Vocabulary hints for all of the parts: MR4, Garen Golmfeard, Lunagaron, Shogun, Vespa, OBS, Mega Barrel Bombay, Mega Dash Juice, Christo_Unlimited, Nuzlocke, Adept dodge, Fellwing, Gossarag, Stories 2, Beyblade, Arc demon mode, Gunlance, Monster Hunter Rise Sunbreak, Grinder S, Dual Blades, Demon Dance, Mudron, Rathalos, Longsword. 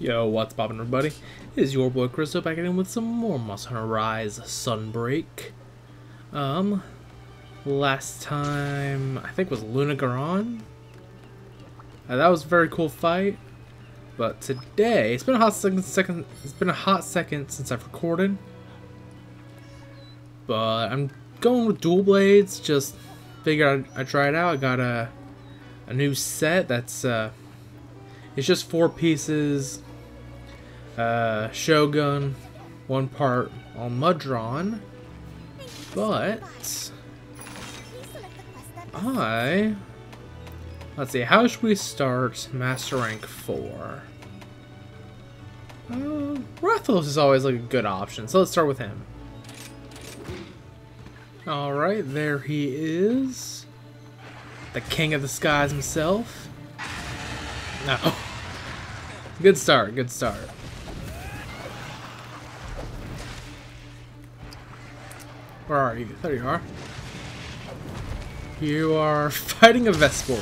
Yo, what's poppin' everybody? It is your boy Christo back again with some more Monster Hunter Rise Sunbreak. Last time I think was Lunagaron. That was a very cool fight. But today, it's been a hot second since I've recorded. But I'm going with dual blades. Just figured I'd try it out. I got a new set that's it's just 4 pieces. Shogun, 1 part on Mudron, but let's see, how should we start Master Rank 4? Rathalos is always like a good option, so let's start with him. Alright, there he is. The King of the Skies himself. No. Good start, good start. Where are you? There you are. You are fighting a Vespa.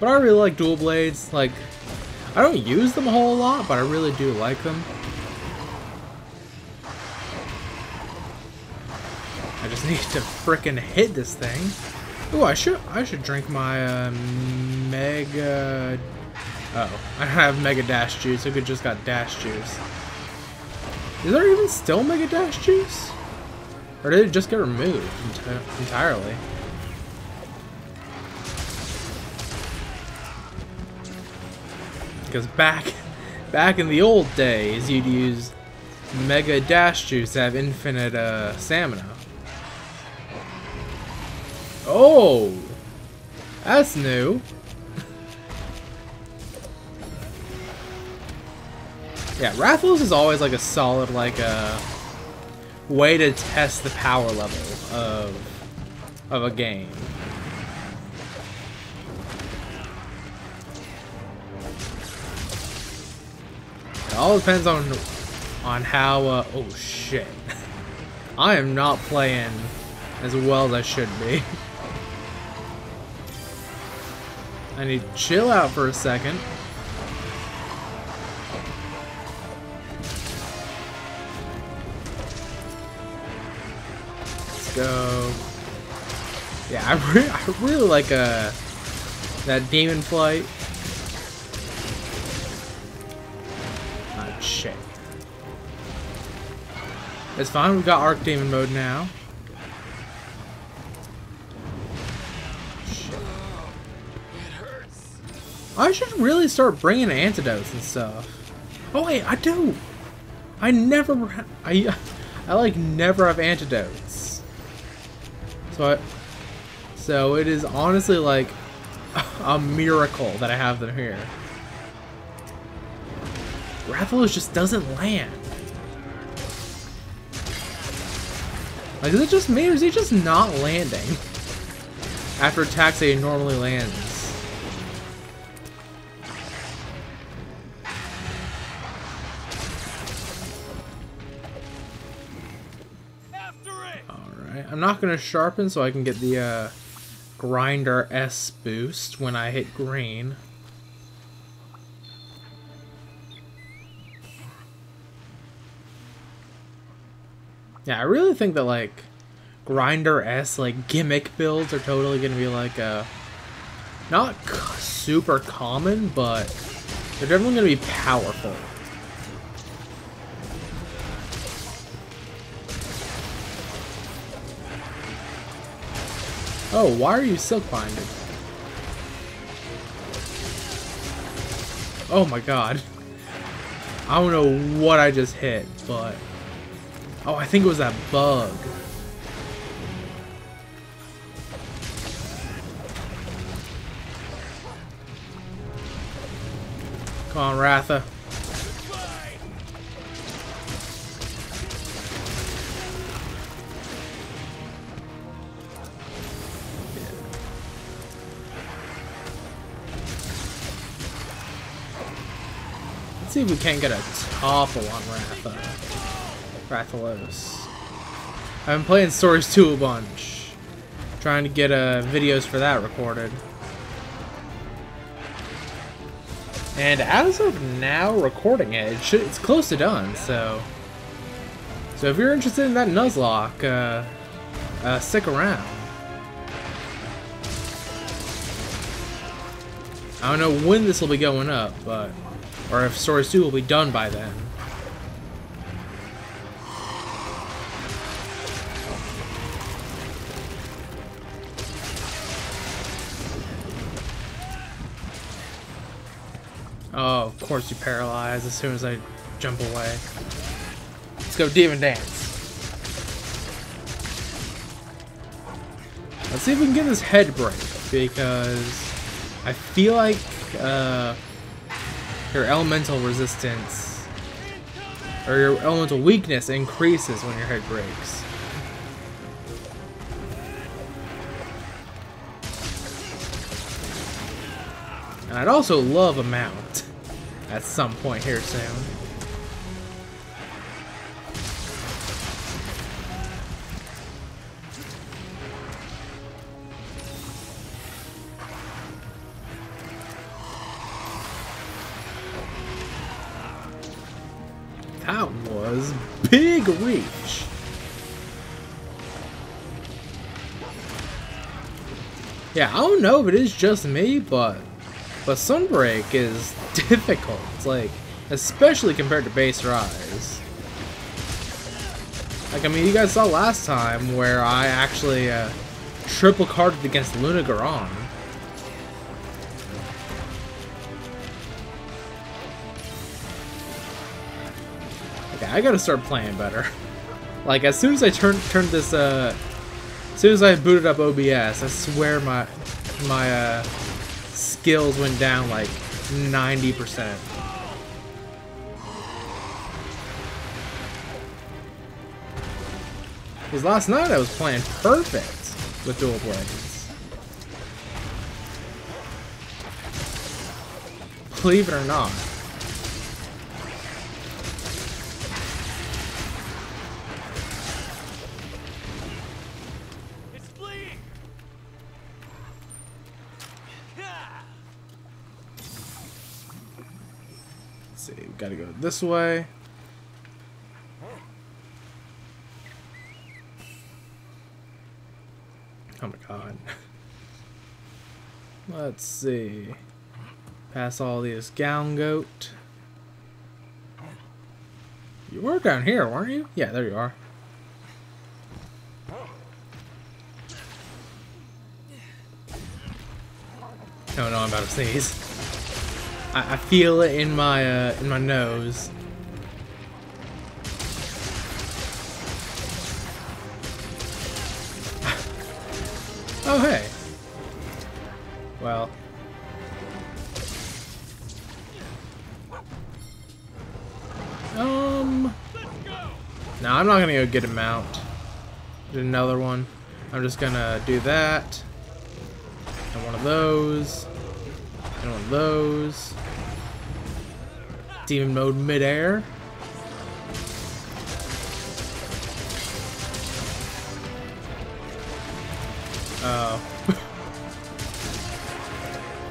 But I really like dual blades. Like, I don't use them a whole lot, but I really do like them. I just need to frickin' hit this thing. Ooh, I should drink my Mega. Uh-oh, I have Mega Dash Juice. I could just got Dash Juice. Is there even still Mega Dash Juice? Or did it just get removed entirely? Because back in the old days, you'd use Mega Dash Juice to have infinite stamina. Oh! That's new! Yeah, Rathalos is always like a solid, like way to test the power level of a game. It all depends on how. Oh shit! I am not playing as well as I should be. I need to chill out for a second. So, yeah, I really like that demon flight. Oh, shit. It's fine, we've got Arc demon mode now. Shit. I should really start bringing antidotes and stuff. Oh, wait, I do. I like never have antidotes. So it is honestly like a miracle that I have them here. Rathalos just doesn't land. Like, is it just me or is he just not landing after attacks that he normally lands? I'm not going to sharpen so I can get the Grinder S boost when I hit green. Yeah, I really think that like Grinder S like gimmick builds are totally going to be like not super common, but they're definitely going to be powerful. Oh, why are you silk binded? Oh my god. I don't know what I just hit, but... Oh, I think it was that bug. Come on, Ratha. See if we can't get a topple on Rathalos. I've been playing Stories 2 a bunch, trying to get videos for that recorded. And as of now, recording it, it's close to done, so if you're interested in that Nuzlocke, stick around. I don't know when this will be going up, but or if Stories 2 will be done by then. Oh, of course you paralyze as soon as I jump away. Let's go Demon Dance. Let's see if we can get this head break, because I feel like your elemental resistance or your elemental weakness increases when your head breaks. And I'd also love a mount at some point here soon. That was big reach. Yeah, I don't know if it is just me, but Sunbreak is difficult, like, especially compared to base rise. Like, I mean, you guys saw last time where I actually triple carded against Lunagaron. Okay, I gotta start playing better. Like, as soon as I turned this, as soon as I booted up OBS, I swear my skills went down like 90%. Because last night I was playing perfect with dual blades. Believe it or not. Gotta go this way. Oh my god. Let's see. Pass all these Gown Goat. You were down here, weren't you? Yeah, there you are. Oh no, I'm about to sneeze. I feel it in my nose. Oh hey. Well. No, I'm not gonna go get him out. Get another one. I'm just gonna do that. And one of those. And one of those. Demon mode midair. Oh.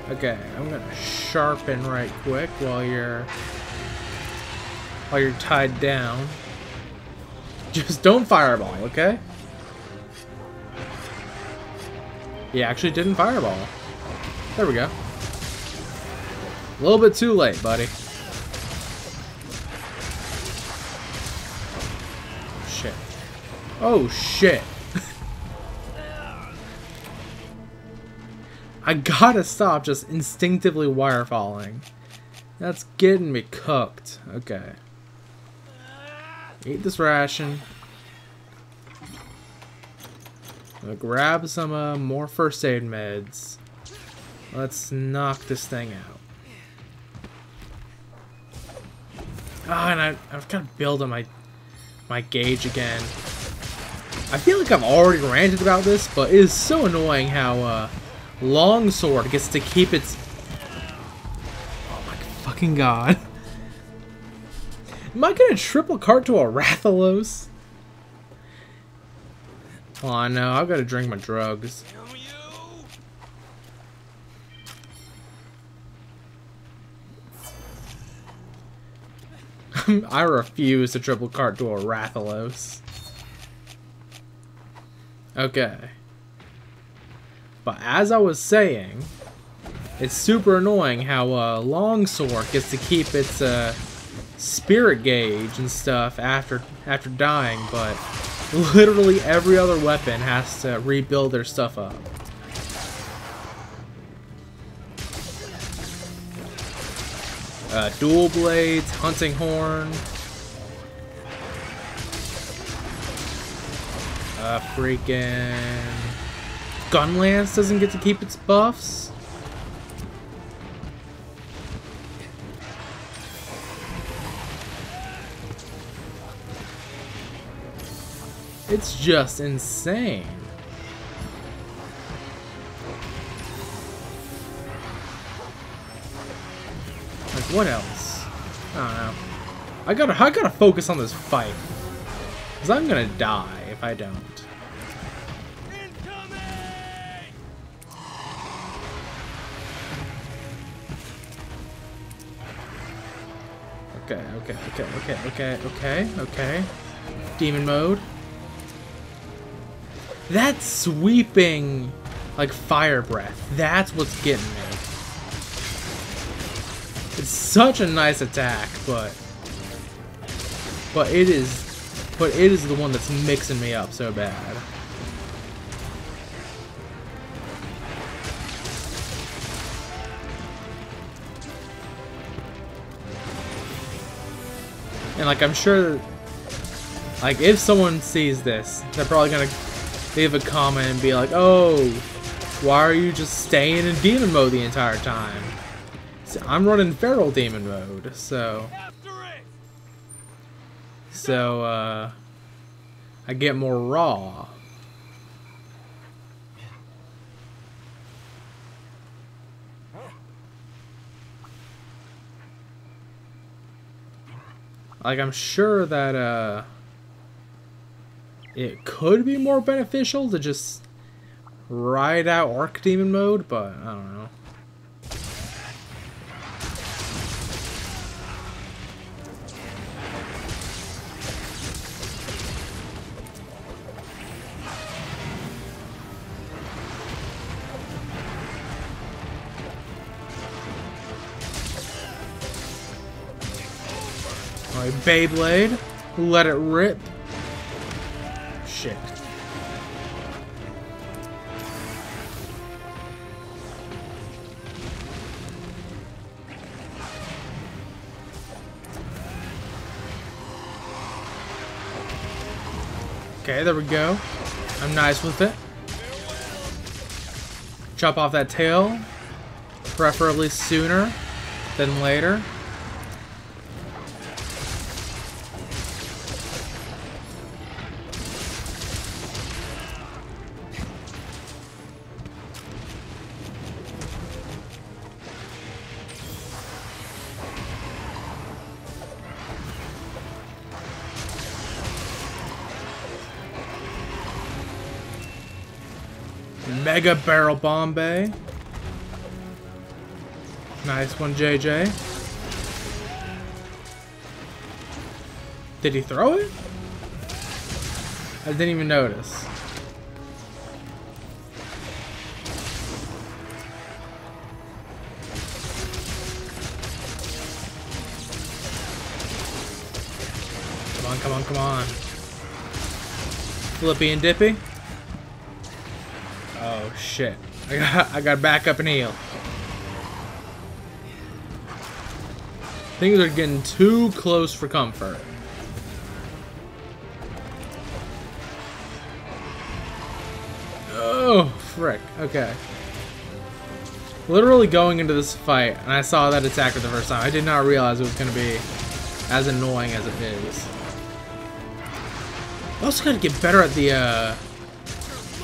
Okay, I'm gonna sharpen right quick while you're tied down. Just don't fireball, okay? He actually didn't fireball. There we go. A little bit too late, buddy. Oh shit. I gotta stop just instinctively wire falling. That's getting me cooked. Okay. Eat this ration. I'm gonna grab some more first aid meds. Let's knock this thing out. Ah, oh, and I've gotta build on my gauge again. I feel like I've already ranted about this, but it is so annoying how Longsword gets to keep its... Oh my fucking god. Am I gonna triple card to a Rathalos? Oh no, I've gotta drink my drugs. I refuse to triple card to a Rathalos. Okay. But as I was saying, it's super annoying how Longsword gets to keep its spirit gauge and stuff after dying, but literally every other weapon has to rebuild their stuff up. Dual blades, hunting horn, freaking Gunlance doesn't get to keep its buffs. It's just insane. What else? I don't know. I gotta focus on this fight, cause I'm gonna die if I don't. Okay. Demon mode. That sweeping, like fire breath. That's what's getting me. It's such a nice attack, but it is the one that's mixing me up so bad. And like I'm sure, like if someone sees this, they're probably gonna leave a comment and be like, "Oh, why are you just staying in demon mode the entire time?" I'm running feral demon mode, so I get more raw. Like I'm sure that it could be more beneficial to just ride out Arc demon mode, but I don't know. Beyblade, let it rip. Shit. Okay, there we go. I'm nice with it. Chop off that tail, preferably sooner than later. Mega Barrel Bombay. Nice one, JJ. Did he throw it? I didn't even notice. Come on, come on, come on. Flippy and dippy. Oh shit, I gotta back up and heal. Things are getting too close for comfort. Oh, frick, okay. Literally going into this fight, and I saw that attack for the first time, I did not realize it was gonna be as annoying as it is. I also gotta get better at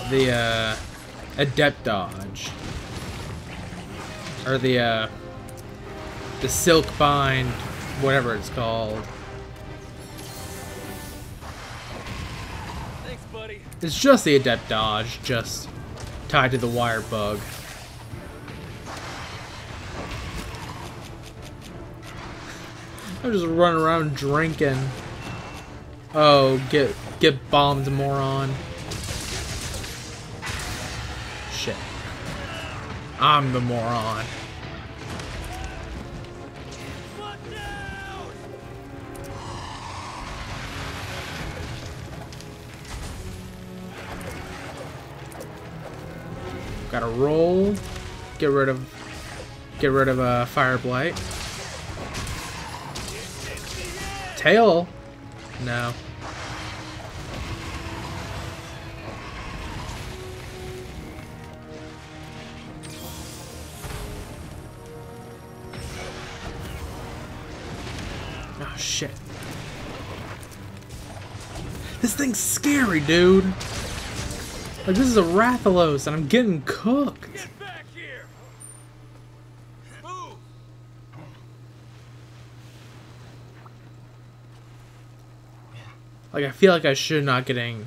the Adept dodge, or the silk bind, whatever it's called. Thanks, buddy. It's just the Adept dodge, just tied to the wire bug. I'm just running around drinking. Oh, get bombed, moron. Shit. I'm the moron. Gotta roll. Get rid of a fire blight. Tail? No. Oh shit. This thing's scary, dude. Like, this is a Rathalos, and I'm getting cooked. Get back here. Move. Like, I feel like I should not getting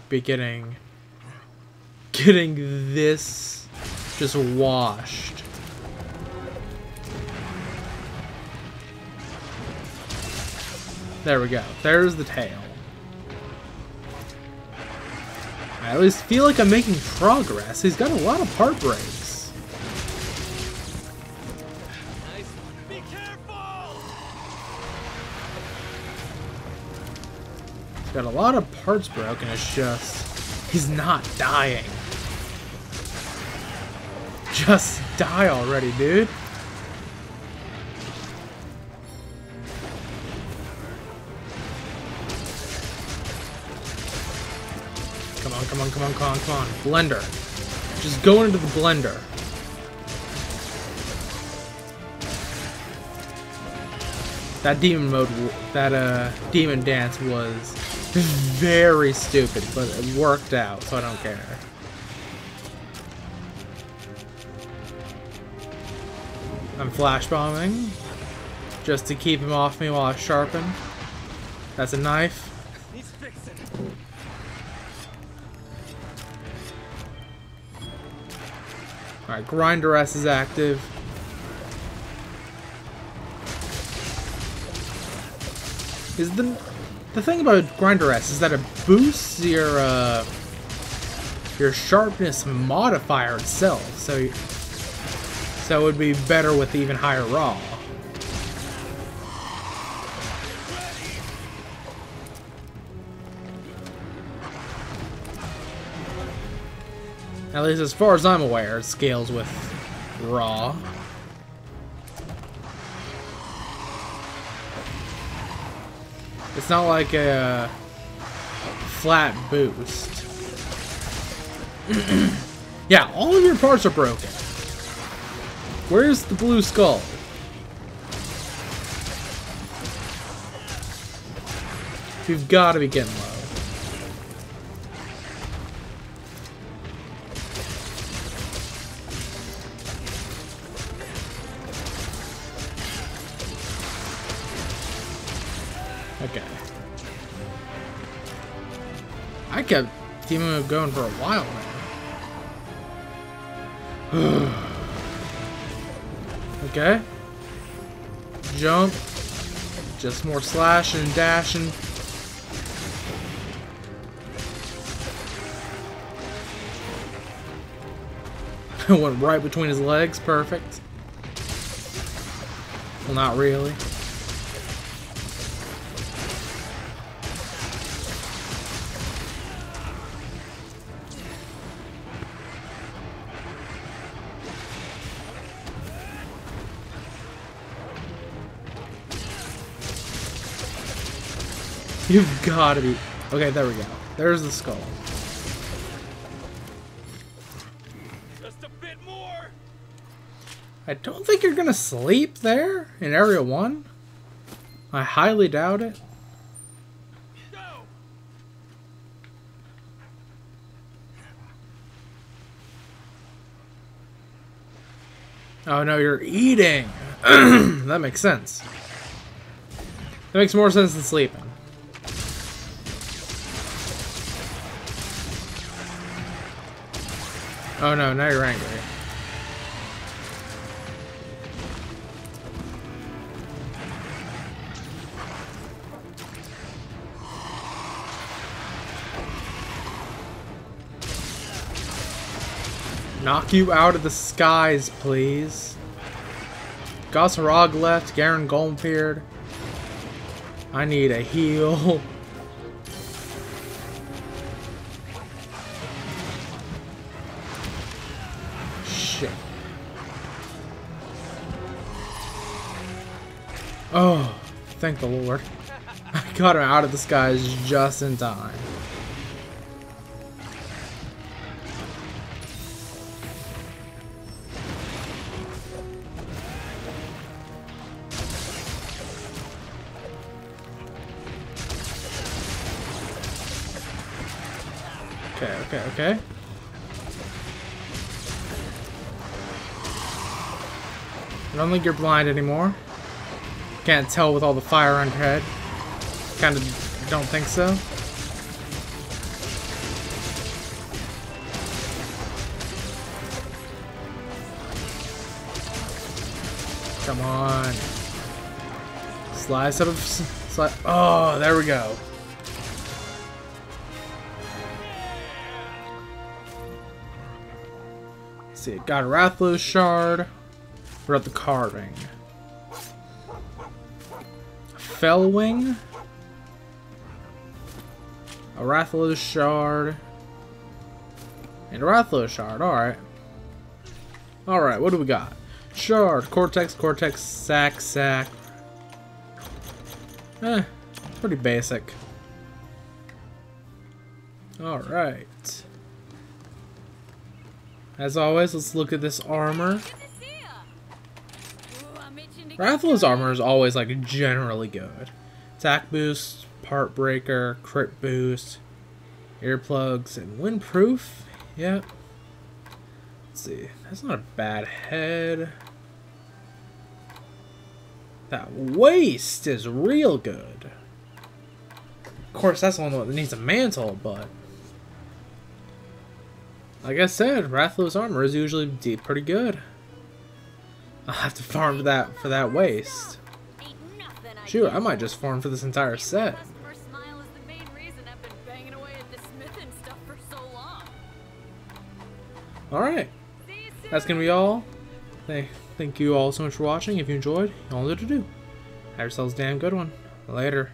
this just washed. There we go. There's the tail. I at least feel like I'm making progress. He's got a lot of part breaks. Nice. Be careful. He's got a lot of parts broken. It's just he's not dying. Just die already, dude. Come on. Blender. Just go into the blender. That demon mode, that demon dance was very stupid, but it worked out, so I don't care. I'm flash bombing just to keep him off me while I sharpen. That's a knife. Alright, Grinder S is active. Is the thing about Grinder S is that it boosts your sharpness modifier itself, so it would be better with even higher raw. At least as far as I'm aware, it scales with raw. It's not like a flat boost. Yeah, all of your parts are broken. Where's the blue skull? You've got to be getting low. I kept demon mode going for a while now. Okay. Jump. Just more slashing and dashing. It went right between his legs. Perfect. Well, not really. You've got to be... Okay, there we go. There's the skull. Just a bit more. I don't think you're going to sleep there in Area 1. I highly doubt it. No. Oh no, you're eating. That makes sense. That makes more sense than sleeping. Oh no, now you're angry. Knock you out of the skies, please. Gossarag left, Garen Golmfeard. I need a heal. Shit. Oh, thank the Lord. I got her out of the skies just in time. Okay. I don't think you're blind anymore. Can't tell with all the fire on your head. Kinda don't think so. Come on. Slice out of... Slice. Oh, there we go. See, got a Rathalos shard. What about the carving? A Fellwing? A Rathalos shard. And a Rathalos shard, alright. Alright, what do we got? Shard, cortex, sack. Pretty basic. Alright. As always, let's look at this armor. Rathalos armor is always, like, generally good. Attack boost, part breaker, crit boost, earplugs, and windproof. Yep. Let's see. That's not a bad head. That waist is real good. Of course, that's the one that needs a mantle, but... Like I said, Rathalos armor is usually pretty good. I'll have to farm that for that waist. Shoot, I might just farm for this entire set. Alright. That's gonna be all. Thank you all so much for watching. If you enjoyed, you all know what to do. Have yourselves a damn good one. Later.